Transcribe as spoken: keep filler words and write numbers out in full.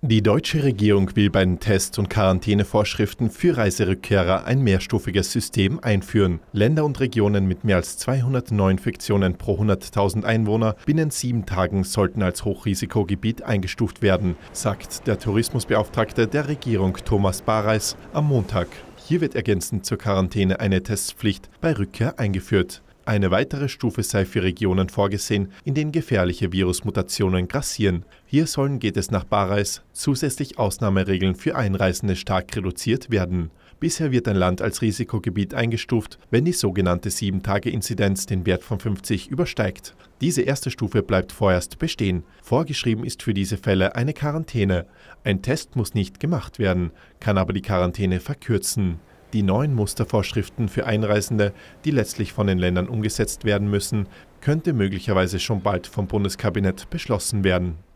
Die deutsche Regierung will bei den Tests und Quarantänevorschriften für Reiserückkehrer ein mehrstufiges System einführen. Länder und Regionen mit mehr als zweihundert Neuinfektionen pro hunderttausend Einwohner binnen sieben Tagen sollten als Hochrisikogebiet eingestuft werden, sagt der Tourismusbeauftragte der Regierung Thomas Bareiß am Montag. Hier wird ergänzend zur Quarantäne eine Testpflicht bei Rückkehr eingeführt. Eine weitere Stufe sei für Regionen vorgesehen, in denen gefährliche Virusmutationen grassieren. Hier sollen, geht es nach Bareiß, zusätzlich Ausnahmeregeln für Einreisende stark reduziert werden. Bisher wird ein Land als Risikogebiet eingestuft, wenn die sogenannte sieben-Tage-Inzidenz den Wert von fünfzig übersteigt. Diese erste Stufe bleibt vorerst bestehen. Vorgeschrieben ist für diese Fälle eine Quarantäne. Ein Test muss nicht gemacht werden, kann aber die Quarantäne verkürzen. Die neuen Mustervorschriften für Einreisende, die letztlich von den Ländern umgesetzt werden müssen, könnte möglicherweise schon bald vom Bundeskabinett beschlossen werden.